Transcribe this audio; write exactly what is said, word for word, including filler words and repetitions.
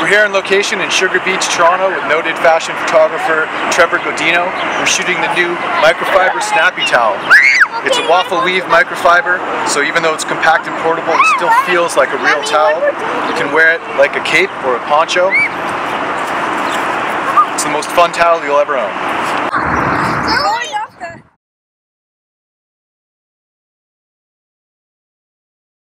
We're here on location in Sugar Beach, Toronto with noted fashion photographer Trevor Godino. We're shooting the new microfiber Snappy Towel. It's a waffle weave microfiber, so even though it's compact and portable, it still feels like a real towel. You can wear it like a cape or a poncho. It's the most fun towel you'll ever own.